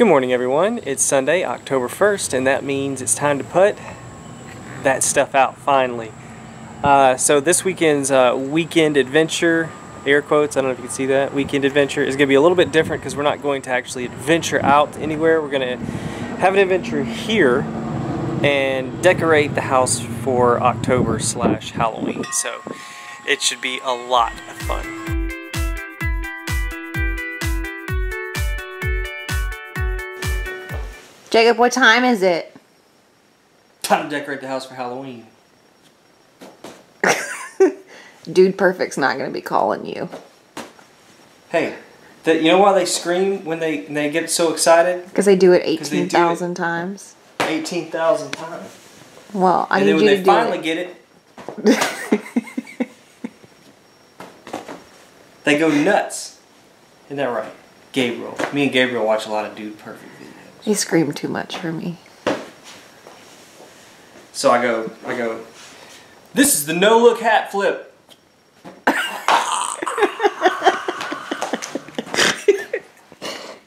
Good morning, everyone. It's Sunday, October 1st, and that means it's time to put that stuff out finally. So this weekend's weekend adventure, air quotes, I don't know if you can see that, weekend adventure is going to be a little bit different because we're not going to actually adventure out anywhere. We're going to have an adventure here and decorate the house for October/Halloween. So it should be a lot of fun. Jacob, what time is it? Time to decorate the house for Halloween. Dude Perfect's not going to be calling you. Hey, you know why they scream when they get so excited? Because they do it 18,000 times. 18,000 times. Well, I need you to do it. And then when they finally get it, they go nuts. Isn't that right? Gabriel. Me and Gabriel watch a lot of Dude Perfect videos. He screamed too much for me. So I go, this is the no-look hat flip.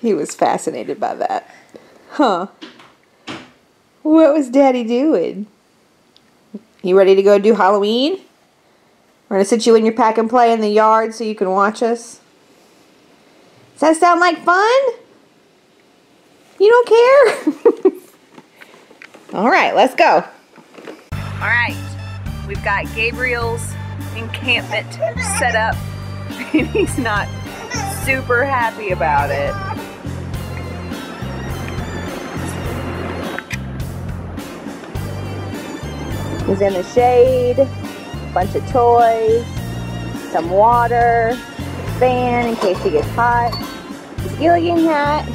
He was fascinated by that. Huh. What was Daddy doing? You ready to go do Halloween? We're going to sit you in your pack and play in the yard so you can watch us. Does that sound like fun? You don't care? All right, let's go. All right, we've got Gabriel's encampment set up, and he's not super happy about it. He's in the shade, a bunch of toys, some water, a fan in case he gets hot, his Gilligan hat.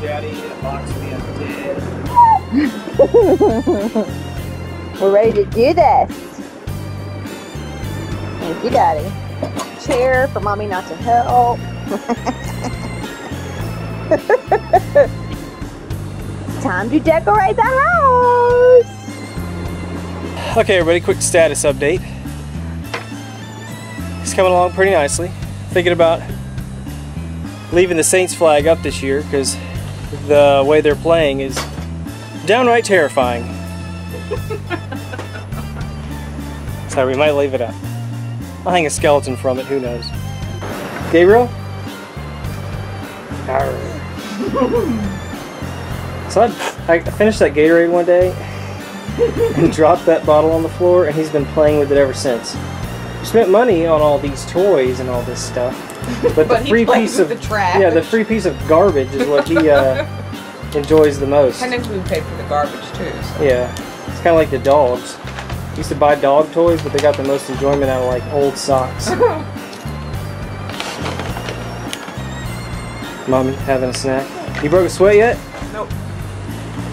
Daddy, a box of me, I'm dead. We're ready to do this. Thank you, Daddy. Chair for Mommy not to help. Time to decorate the house. Okay, everybody, quick status update. It's coming along pretty nicely. Thinking about leaving the Saints flag up this year because the way they're playing is downright terrifying. So we might leave it up. I'll hang a skeleton from it, who knows. Gabriel? So I finished that Gatorade one day and dropped that bottle on the floor, and he's been playing with it ever since. We spent money on all these toys and all this stuff. But the free piece of trash. Yeah, the free piece of garbage is what he enjoys the most. Technically, we pay for the garbage too. So. Yeah, it's kind of like the dogs. We used to buy dog toys, but they got the most enjoyment out of like old socks. Mommy having a snack. You broke a sweat yet? Nope.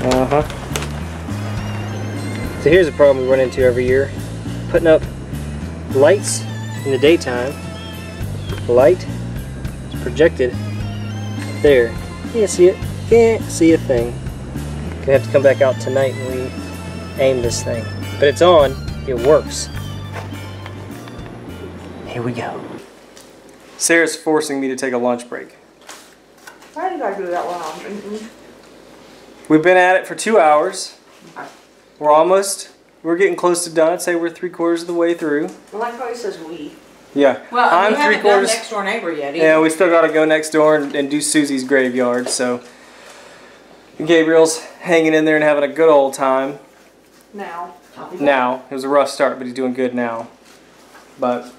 Uh huh. So here's a problem we run into every year: putting up lights in the daytime. Light is projected there. Can't see it. Can't see a thing. Gonna have to come back out tonight and we aim this thing. But it's on. It works. Here we go. Sarah's forcing me to take a lunch break. Why did I do that while I'm drinking? We've been at it for 2 hours. We're almost. We're getting close to done. I'd say we're 3/4 of the way through. I like how he says we. Yeah, well, I'm we haven't done next door neighbor yet either. Yeah, we still got to go next door and do Susie's graveyard, so Gabriel's hanging in there and having a good old time. Now. It was a rough start, but he's doing good now. But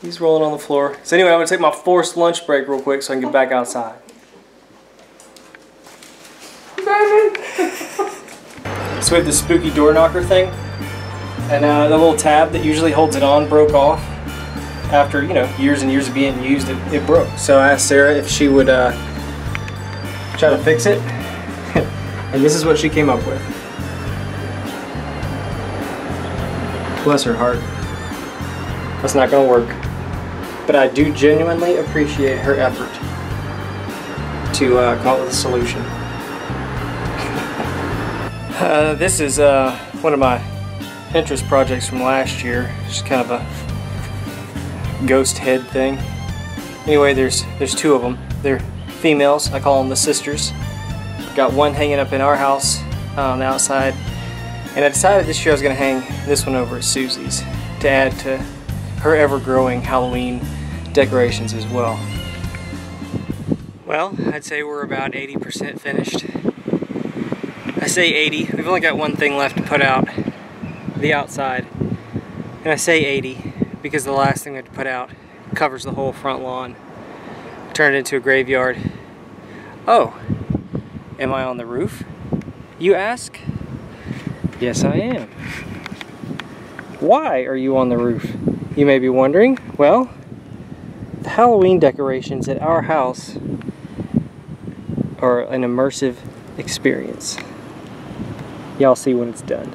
he's rolling on the floor. So anyway, I'm going to take my forced lunch break real quick so I can get back outside. So we have the spooky door knocker thing, and the little tab that usually holds it on broke off. After, you know, years and years of being used, it broke. So I asked Sarah if she would try to fix it, and this is what she came up with. Bless her heart. That's not gonna work. But I do genuinely appreciate her effort to come up with a solution. This is one of my Pinterest projects from last year. It's kind of a ghost head thing. Anyway, there's two of them. They're females. I call them the sisters. Got one hanging up in our house on the outside. And I decided this year I was going to hang this one over at Susie's to add to her ever-growing Halloween decorations as well. Well, I'd say we're about 80% finished. I say 80. We've only got one thing left to put out, the outside. And I say 80 because the last thing we have to put out covers the whole front lawn. Turned into a graveyard. Oh, am I on the roof, you ask? Yes, I am. Why are you on the roof, you may be wondering? Well, the Halloween decorations at our house are an immersive experience. Y'all see when it's done.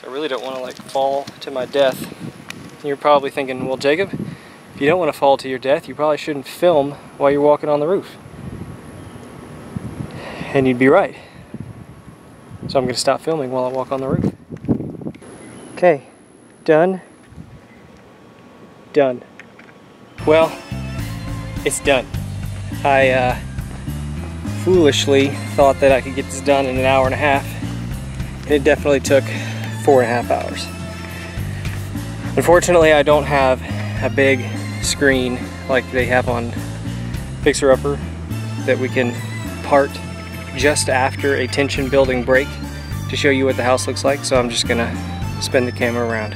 So I really don't want to like fall to my death. You're probably thinking, well, Jacob, if you don't want to fall to your death, you probably shouldn't film while you're walking on the roof. And you'd be right. So I'm going to stop filming while I walk on the roof. Okay, done. Done. Well, it's done. I foolishly thought that I could get this done in an hour and a half, and it definitely took 4.5 hours. Unfortunately, I don't have a big screen like they have on Fixer Upper that we can part just after a tension building break to show you what the house looks like, so I'm just gonna spin the camera around.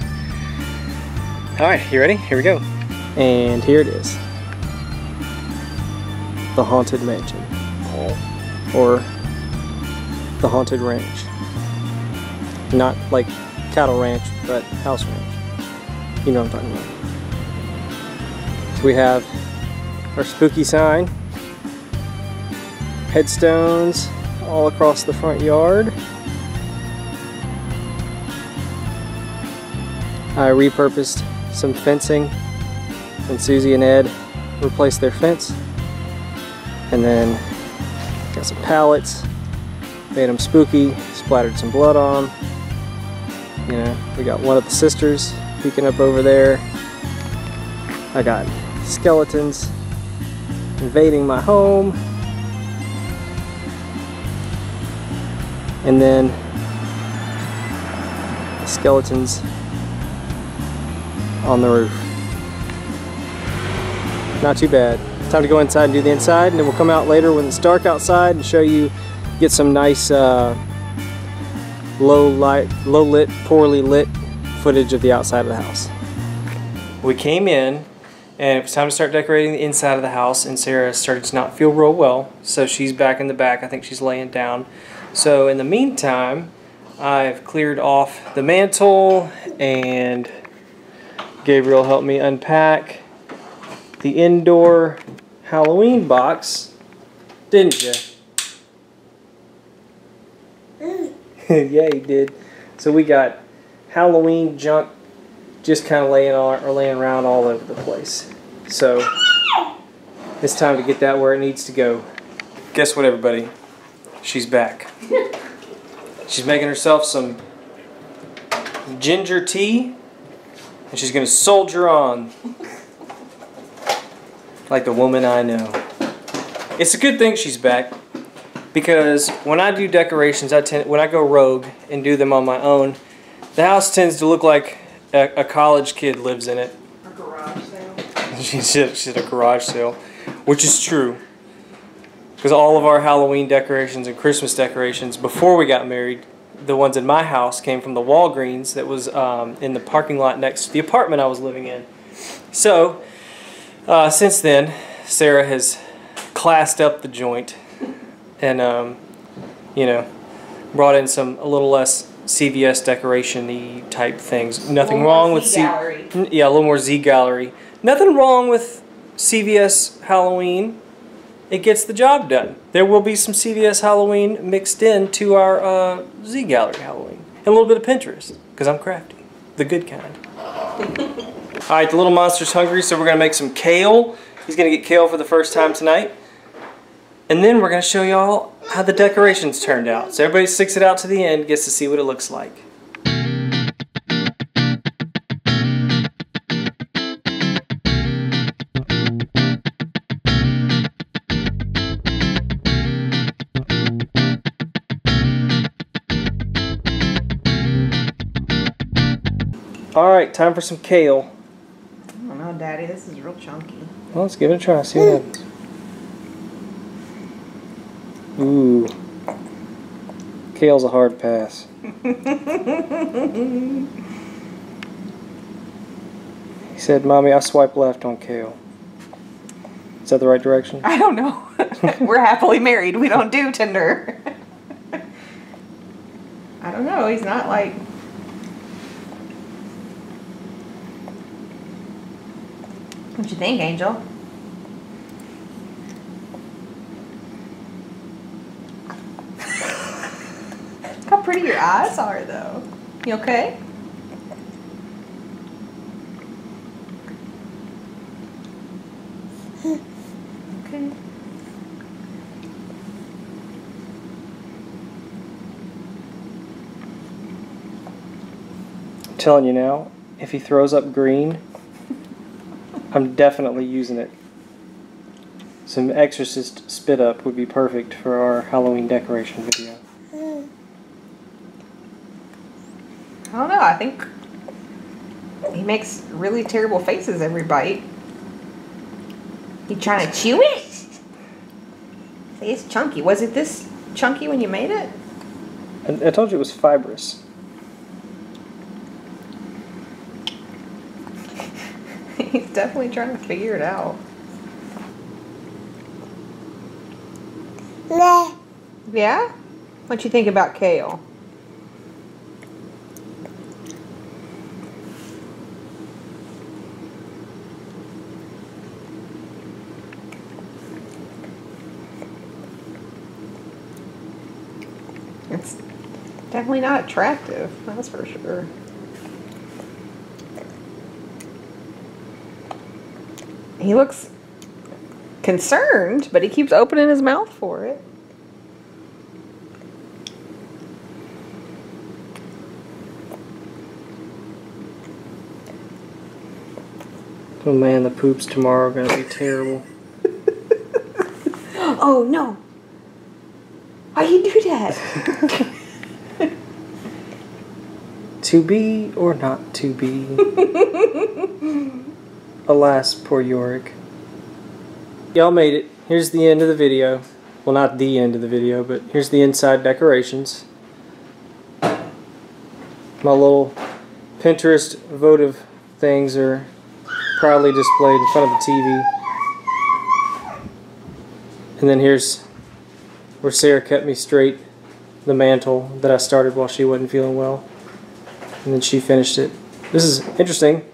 Alright, you ready? Here we go. And here it is. The Haunted Mansion. Or the Haunted Ranch. Not like cattle ranch, but house ranch. You know what I'm talking about. We have our spooky sign, headstones all across the front yard. I repurposed some fencing when Susie and Ed replaced their fence. And then got some pallets, made them spooky, splattered some blood on them. You know, we got one of the sisters peeking up over there. I got skeletons invading my home. And then the skeletons on the roof. Not too bad. It's time to go inside and do the inside, and then we'll come out later when it's dark outside and show you, get some nice low lit, poorly lit footage of the outside of the house. We came in and it was time to start decorating the inside of the house, and Sarah started to not feel real well, so she's back in the back. I think she's laying down. So in the meantime, I've cleared off the mantle, and Gabriel helped me unpack the indoor Halloween box, didn't you? Yeah, you did. So we got Halloween junk just kind of laying around all over the place. So it's time to get that where it needs to go. Guess what, everybody? She's back. She's making herself some ginger tea, and she's gonna soldier on like the woman I know. It's a good thing she's back, because when I do decorations, when I go rogue and do them on my own, the house tends to look like a college kid lives in it. A garage sale. She's at a garage sale, which is true. Because all of our Halloween decorations and Christmas decorations before we got married, the ones in my house came from the Walgreens that was in the parking lot next to the apartment I was living in. So, since then, Sarah has classed up the joint and, you know, brought in a little less CVS decoration-y type things. Nothing wrong with yeah, a little more Z Gallery. Nothing wrong with CVS Halloween. It gets the job done. There will be some CVS Halloween mixed in to our Z Gallery Halloween. And a little bit of Pinterest, because I'm crafty. The good kind. Alright, the little monster's hungry, so we're going to make some kale. He's going to get kale for the first time tonight. And then we're going to show y'all how the decorations turned out. So everybody sticks it out to the end, gets to see what it looks like. Alright, time for some kale. I don't know, Daddy. This is real chunky. Well, let's give it a try. See what happens. Ooh. Kale's a hard pass. He said, Mommy, I swipe left on kale. Is that the right direction? I don't know. We're happily married. We don't do Tinder. I don't know. He's not like... What you think, Angel? Look how pretty your eyes are, though. You okay? Okay. I'm telling you now, if he throws up green, I'm definitely using it. Some Exorcist spit up would be perfect for our Halloween decoration video. I don't know, I think he makes really terrible faces every bite. You trying to chew it? See, it's chunky. Was it this chunky when you made it? I told you it was fibrous. He's definitely trying to figure it out. Nah. Yeah? What you think about kale? It's definitely not attractive, that's for sure. He looks concerned, but he keeps opening his mouth for it. Oh man, the poops tomorrow are going to be terrible. Oh no! Why you do that? To be or not to be. Alas, poor Yorick. Y'all made it. Here's the end of the video. Well, not the end of the video, but here's the inside decorations. My little Pinterest votive things are proudly displayed in front of the TV. And then here's where Sarah kept me straight, the mantle that I started while she wasn't feeling well. And then she finished it. This is interesting.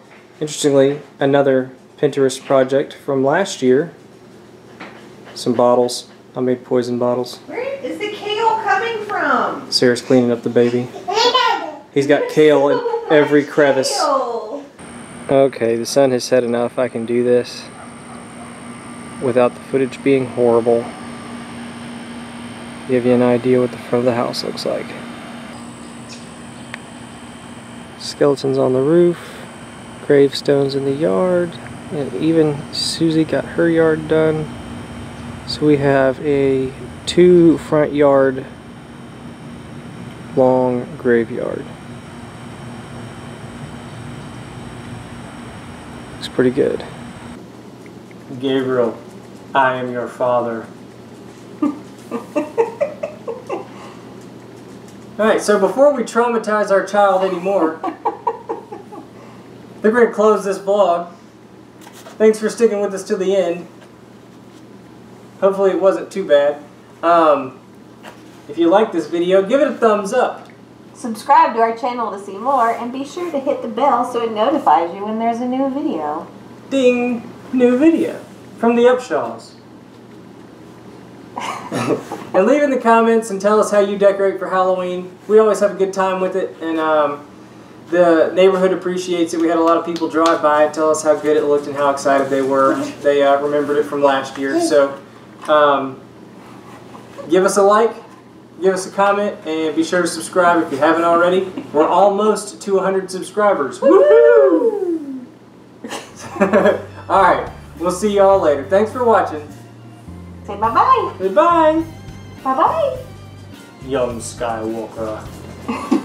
Interestingly, another Pinterest project from last year. Some bottles. I made poison bottles. Where is the kale coming from? Sarah's cleaning up the baby. He's got kale in every crevice. Okay, the sun has set enough. I can do this without the footage being horrible. Give you an idea what the front of the house looks like. Skeletons on the roof. Gravestones in the yard, and even Susie got her yard done. So we have a 2 front yard long graveyard. Looks pretty good. Gabriel, I am your father. Alright, so before we traumatize our child anymore, we're going to close this vlog. Thanks for sticking with us to the end. Hopefully it wasn't too bad. If you like this video, give it a thumbs up. Subscribe to our channel to see more, and be sure to hit the bell so it notifies you when there's a new video. Ding! New video from the Upshaws. And leave in the comments and tell us how you decorate for Halloween. We always have a good time with it, and the neighborhood appreciates it. We had a lot of people drive by and tell us how good it looked and how excited they were. They remembered it from last year. So give us a like, give us a comment, and be sure to subscribe if you haven't already. We're almost to 100 subscribers. Woohoo! Alright, we'll see y'all later. Thanks for watching. Say bye-bye. Goodbye. Bye-bye. Young Skywalker.